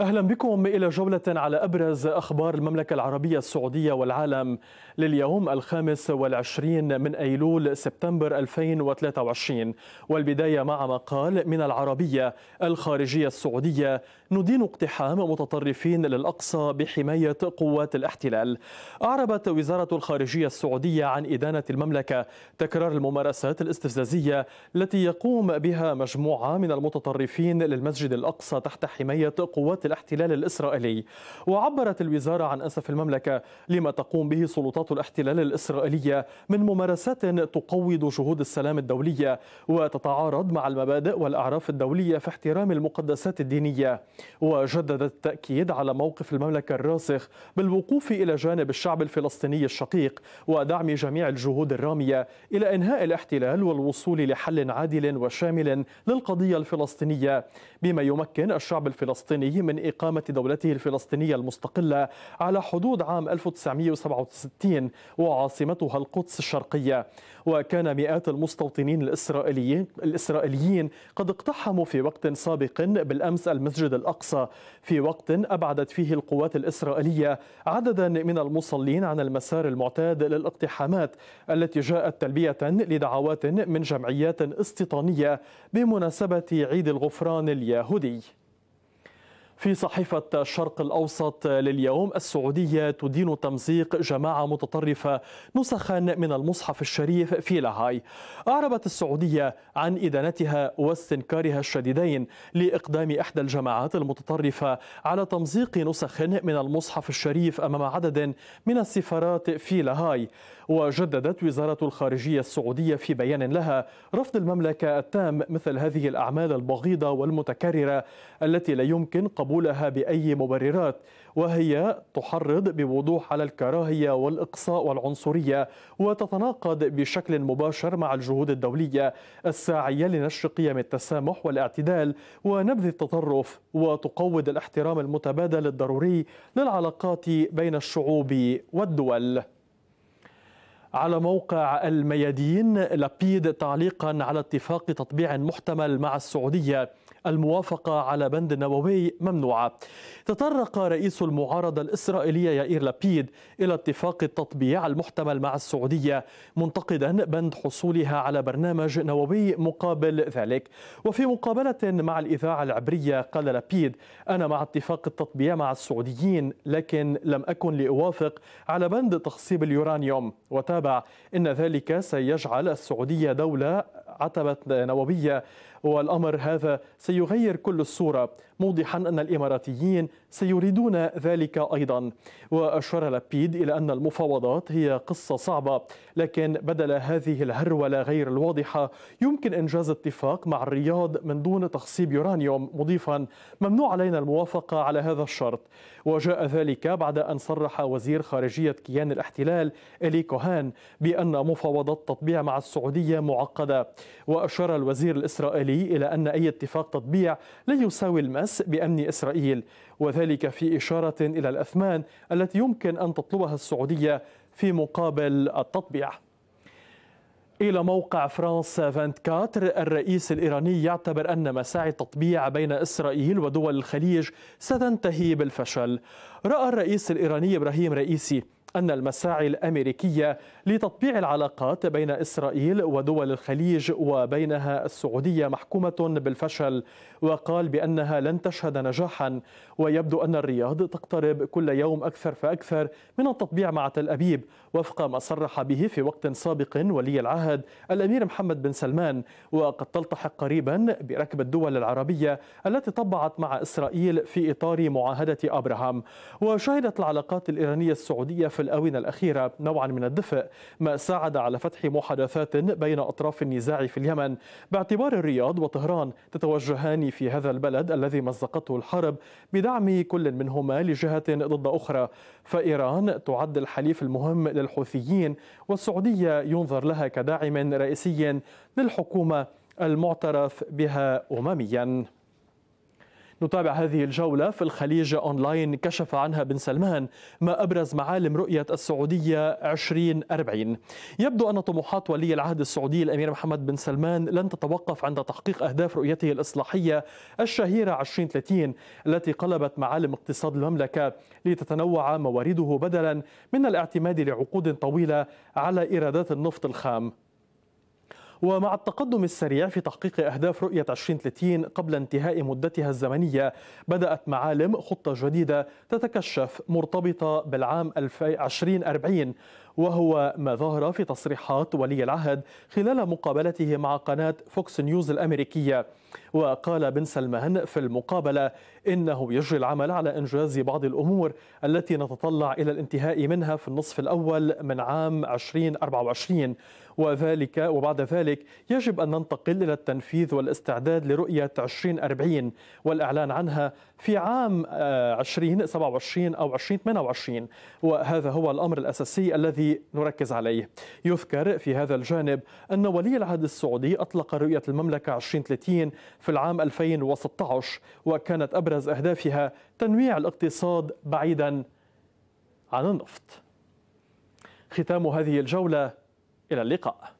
أهلا بكم إلى جولة على أبرز أخبار المملكة العربية السعودية والعالم لليوم 25 من أيلول سبتمبر 2023، والبداية مع مقال من العربية: الخارجية السعودية ندين اقتحام متطرفين للأقصى بحماية قوات الاحتلال. أعربت وزارة الخارجية السعودية عن إدانة المملكة تكرار الممارسات الاستفزازية التي يقوم بها مجموعة من المتطرفين للمسجد الأقصى تحت حماية قوات الاحتلال الإسرائيلي. وعبرت الوزارة عن أسف المملكة لما تقوم به سلطات الاحتلال الإسرائيلية من ممارسات تقوض جهود السلام الدولية وتتعارض مع المبادئ والأعراف الدولية في احترام المقدسات الدينية. وجددت التأكيد على موقف المملكة الراسخ بالوقوف إلى جانب الشعب الفلسطيني الشقيق ودعم جميع الجهود الرامية إلى إنهاء الاحتلال والوصول لحل عادل وشامل للقضية الفلسطينية، بما يمكن الشعب الفلسطيني من إقامة دولته الفلسطينية المستقلة على حدود عام 1967 وعاصمتها القدس الشرقية. وكان مئات المستوطنين الإسرائيليين قد اقتحموا في وقت سابق بالأمس المسجد الأقصى، في وقت أبعدت فيه القوات الإسرائيلية عددا من المصلين عن المسار المعتاد للاقتحامات التي جاءت تلبية لدعوات من جمعيات استيطانية بمناسبة عيد الغفران اليهودي. في صحيفة الشرق الأوسط لليوم: السعودية تدين تمزيق جماعة متطرفة نسخا من المصحف الشريف في لاهاي. أعربت السعودية عن إدانتها واستنكارها الشديدين لإقدام إحدى الجماعات المتطرفة على تمزيق نسخ من المصحف الشريف أمام عدد من السفارات في لاهاي. وجددت وزارة الخارجية السعودية في بيان لها رفض المملكة التام مثل هذه الأعمال البغيضة والمتكررة التي لا يمكن قبولها بأي مبررات، وهي تحرض بوضوح على الكراهية والإقصاء والعنصرية وتتناقض بشكل مباشر مع الجهود الدولية الساعية لنشر قيم التسامح والاعتدال ونبذ التطرف، وتقوض الاحترام المتبادل الضروري للعلاقات بين الشعوب والدول. على موقع الميادين، لبيد تعليقا على اتفاق تطبيع محتمل مع السعودية: الموافقة على بند نووي ممنوعة. تطرق رئيس المعارضة الإسرائيلية يائير لبيد إلى اتفاق التطبيع المحتمل مع السعودية، منتقدا بند حصولها على برنامج نووي مقابل ذلك. وفي مقابلة مع الإذاعة العبرية قال لبيد: أنا مع اتفاق التطبيع مع السعوديين، لكن لم أكن لأوافق على بند تخصيب اليورانيوم. وتابع: إن ذلك سيجعل السعودية دولة عتبة نووية، والأمر هذا سيغير كل الصورة، موضحا أن الإماراتيين سيريدون ذلك أيضا. وأشار لبيد إلى أن المفاوضات هي قصة صعبة، لكن بدل هذه الهرولة غير الواضحة يمكن إنجاز اتفاق مع الرياض من دون تخصيب يورانيوم، مضيفا: ممنوع علينا الموافقة على هذا الشرط. وجاء ذلك بعد أن صرح وزير خارجية كيان الاحتلال إلي كوهان بأن مفاوضات تطبيع مع السعودية معقدة. وأشار الوزير الإسرائيلي إلى أن أي اتفاق تطبيع لا يساوي المس بأمن إسرائيل، وذلك في إشارة إلى الأثمان التي يمكن أن تطلبها السعودية في مقابل التطبيع. إلى موقع فرانس 24، الرئيس الإيراني يعتبر أن مساعي التطبيع بين إسرائيل ودول الخليج ستنتهي بالفشل. رأى الرئيس الإيراني إبراهيم رئيسي أن المساعي الأمريكية لتطبيع العلاقات بين إسرائيل ودول الخليج وبينها السعودية محكومة بالفشل، وقال بأنها لن تشهد نجاحا. ويبدو أن الرياض تقترب كل يوم أكثر فأكثر من التطبيع مع تل أبيب، وفق ما صرح به في وقت سابق ولي العهد الأمير محمد بن سلمان. وقد تلتحق قريبا بركب الدول العربية التي طبعت مع إسرائيل في إطار معاهدة أبراهام. وشهدت العلاقات الإيرانية السعودية في الآونة الأخيرة نوعا من الدفء، ما ساعد على فتح محادثات بين أطراف النزاع في اليمن، باعتبار الرياض وطهران تتوجهان في هذا البلد الذي مزقته الحرب بدعم كل منهما لجهة ضد أخرى. فإيران تعد الحليف المهم للحوثيين، والسعودية ينظر لها كداعم رئيسي للحكومة المعترف بها أمميا. نتابع هذه الجولة في الخليج أونلاين. كشف عنها بن سلمان ما أبرز معالم رؤية السعودية 2040. يبدو أن طموحات ولي العهد السعودي الأمير محمد بن سلمان لن تتوقف عند تحقيق أهداف رؤيته الإصلاحية الشهيرة 2030 التي قلبت معالم اقتصاد المملكة لتتنوع موارده بدلا من الاعتماد لعقود طويلة على إيرادات النفط الخام. ومع التقدم السريع في تحقيق أهداف رؤية 2030 قبل انتهاء مدتها الزمنية، بدأت معالم خطة جديدة تتكشف مرتبطة بالعام 2040، وهو ما ظهر في تصريحات ولي العهد خلال مقابلته مع قناة فوكس نيوز الأمريكية. وقال بن سلمان في المقابلة إنه يجري العمل على إنجاز بعض الأمور التي نتطلع إلى الانتهاء منها في النصف الأول من عام 2024، وبعد ذلك يجب أن ننتقل إلى التنفيذ والاستعداد لرؤية 2040 والإعلان عنها في عام 2027 أو 2028، وهذا هو الأمر الأساسي الذي نركز عليه. يذكر في هذا الجانب أن ولي العهد السعودي أطلق رؤية المملكة 2030 في العام 2016، وكانت أبرز أهدافها تنويع الاقتصاد بعيدا عن النفط. ختام هذه الجولة، إلى اللقاء.